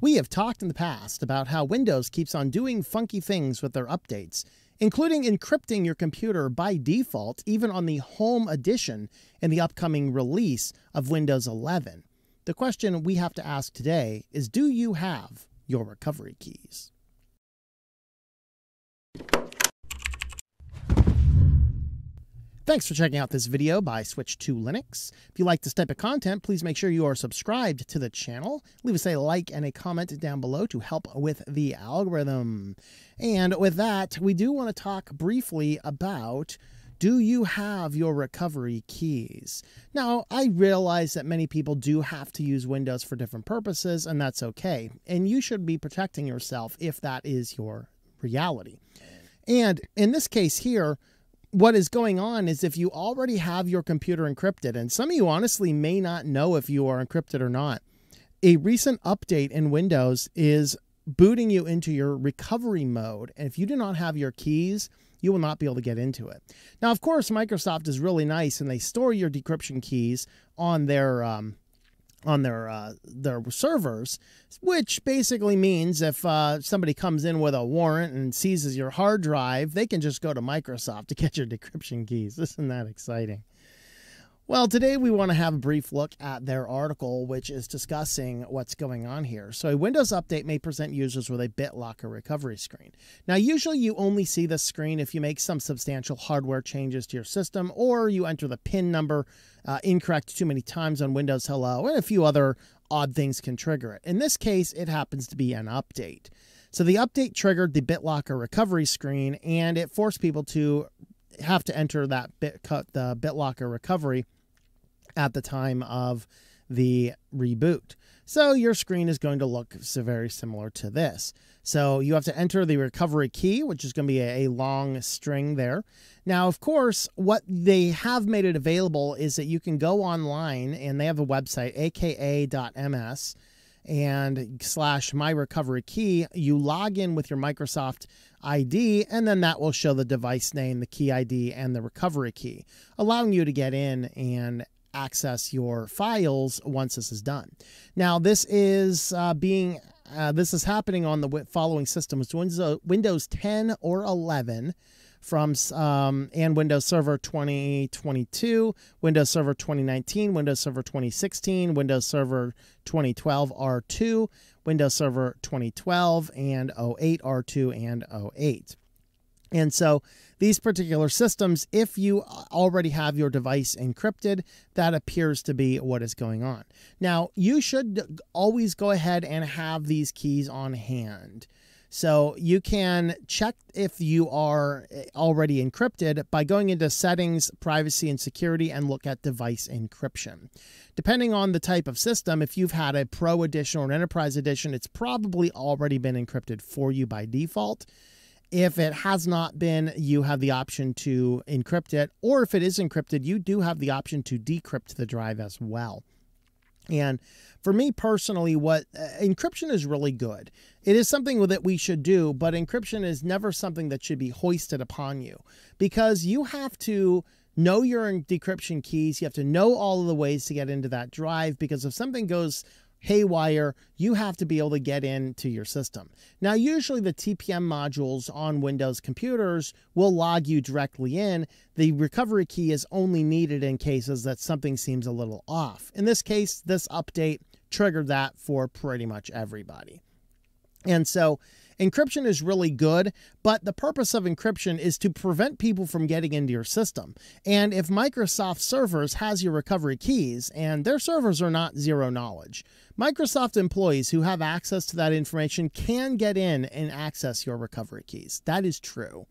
We have talked in the past about how Windows keeps on doing funky things with their updates, including encrypting your computer by default even on the Home Edition in the upcoming release of Windows 11. The question we have to ask today is, do you have your recovery keys? Thanks for checking out this video by Switch to Linux. If you like this type of content, please make sure you are subscribed to the channel. Leave us a like and a comment down below to help with the algorithm. And with that, we do want to talk briefly about, do you have your recovery keys? Now, I realize that many people do have to use Windows for different purposes, and that's okay. And you should be protecting yourself if that is your reality. And in this case here, what is going on is, if you already have your computer encrypted, and some of you honestly may not know if you are encrypted or not, a recent update in Windows is booting you into your recovery mode. And if you do not have your keys, you will not be able to get into it. Now, of course, Microsoft is really nice, and they store your decryption keys on their servers, which basically means if somebody comes in with a warrant and seizes your hard drive, they can just go to Microsoft to get your decryption keys. Isn't that exciting? Well, today we want to have a brief look at their article, which is discussing what's going on here. So a Windows update may present users with a BitLocker recovery screen. Now, usually you only see this screen if you make some substantial hardware changes to your system, or you enter the PIN number incorrect too many times on Windows Hello, and a few other odd things can trigger it. In this case, it happens to be an update. So the update triggered the BitLocker recovery screen, and it forced people to have to enter that BitLocker recovery at the time of the reboot. So your screen is going to look very similar to this. So you have to enter the recovery key, which is going to be a long string there. Now, of course, what they have made it available is that you can go online, and they have a website, aka.ms, and /my recovery key. You log in with your Microsoft ID, and then that will show the device name, the key ID, and the recovery key, allowing you to get in and access your files once this is done. Now, this is happening on the following systems: Windows 10 or 11 from and Windows Server 2022, Windows Server 2019, Windows Server 2016, Windows Server 2012 R2, Windows Server 2012 and 08 R2 and 08. And so these particular systems, if you already have your device encrypted, that appears to be what is going on. Now, you should always go ahead and have these keys on hand. So you can check if you are already encrypted by going into Settings, Privacy and Security, and look at Device Encryption. Depending on the type of system, if you've had a Pro Edition or an Enterprise Edition, it's probably already been encrypted for you by default. If it has not been, you have the option to encrypt it, or if it is encrypted, you do have the option to decrypt the drive as well. And for me personally, encryption is really good. It is something that we should do, but encryption is never something that should be hoisted upon you, because you have to know your decryption keys. You have to know all of the ways to get into that drive, because if something goes haywire, you have to be able to get into your system. Now, usually the TPM modules on Windows computers will log you directly in. The recovery key is only needed in cases that something seems a little off. In this case, this update triggered that for pretty much everybody. And so encryption is really good, but the purpose of encryption is to prevent people from getting into your system. And if Microsoft servers has your recovery keys, and their servers are not zero knowledge, Microsoft employees who have access to that information can get in and access your recovery keys. That is true.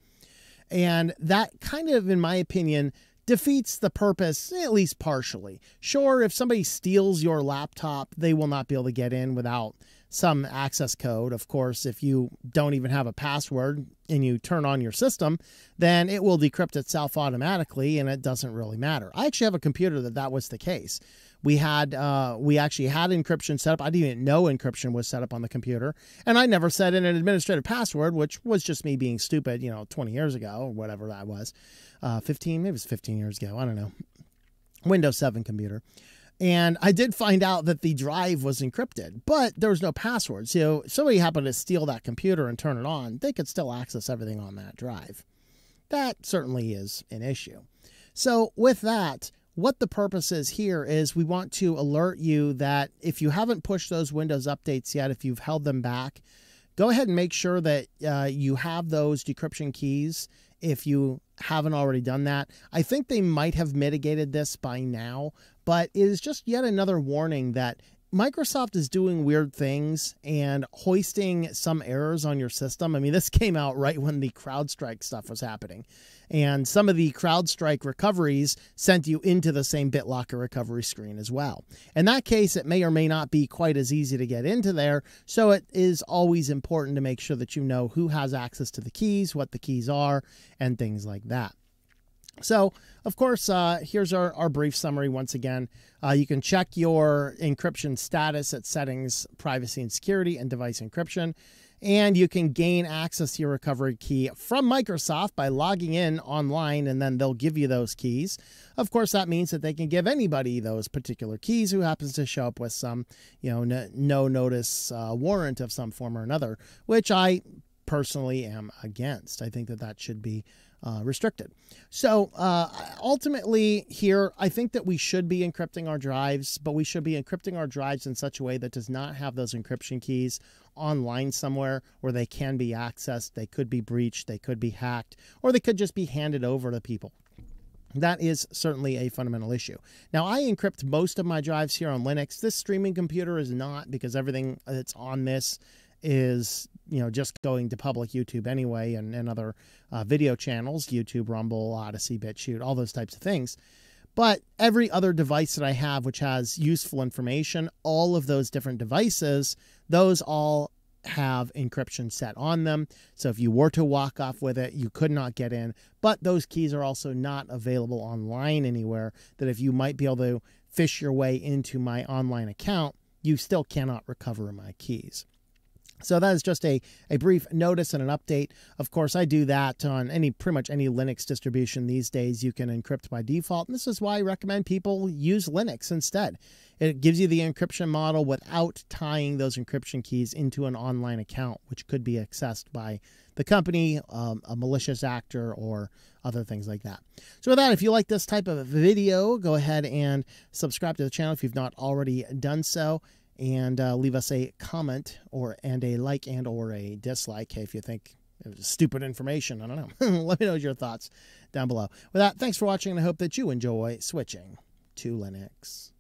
And that kind of, in my opinion, defeats the purpose, at least partially. Sure, if somebody steals your laptop, they will not be able to get in without some access code. Of course, if you don't even have a password and you turn on your system, then it will decrypt itself automatically, and it doesn't really matter. I actually have a computer that was the case. We actually had encryption set up. I didn't even know encryption was set up on the computer, and I never set in an administrative password, which was just me being stupid, you know, 20 years ago or whatever that was, 15, maybe it was 15 years ago. I don't know. Windows 7 computer. And I did find out that the drive was encrypted, but there was no password. So if somebody happened to steal that computer and turn it on, they could still access everything on that drive. That certainly is an issue. So with that, what the purpose is here is we want to alert you that if you haven't pushed those Windows updates yet, if you've held them back, go ahead and make sure that you have those decryption keys if you haven't already done that. I think they might have mitigated this by now, but it is just yet another warning that Microsoft is doing weird things and hoisting some errors on your system. I mean, this came out right when the CrowdStrike stuff was happening. And some of the CrowdStrike recoveries sent you into the same BitLocker recovery screen as well. In that case, it may or may not be quite as easy to get into there. So it is always important to make sure that you know who has access to the keys, what the keys are, and things like that. So, of course, here's our brief summary once again. You can check your encryption status at Settings, Privacy and Security, and Device Encryption. And you can gain access to your recovery key from Microsoft by logging in online, and then they'll give you those keys. Of course, that means that they can give anybody those particular keys who happens to show up with some, you know, no notice warrant of some form or another, which I personally am against. I think that that should be restricted. So ultimately here, I think that we should be encrypting our drives, but we should be encrypting our drives in such a way that does not have those encryption keys online somewhere where they can be accessed, they could be breached, they could be hacked, or they could just be handed over to people. That is certainly a fundamental issue. Now, I encrypt most of my drives here on Linux. This streaming computer is not, because everything that's on this is, you know, just going to public YouTube anyway, and other video channels, YouTube, Rumble, Odyssey, BitChute, all those types of things. But every other device that I have which has useful information, all of those different devices, those all have encryption set on them. So if you were to walk off with it, you could not get in. But those keys are also not available online anywhere, that if you might be able to fish your way into my online account, you still cannot recover my keys. So that is just a brief notice and an update. Of course, I do that on pretty much any Linux distribution these days. You can encrypt by default, and this is why I recommend people use Linux instead. It gives you the encryption model without tying those encryption keys into an online account, which could be accessed by the company, a malicious actor, or other things like that. So with that, if you like this type of video, go ahead and subscribe to the channel if you've not already done so. And leave us a comment and a like and or a dislike if you think it was stupid information. I don't know. Let me know your thoughts down below. With that, thanks for watching, and I hope that you enjoy switching to Linux.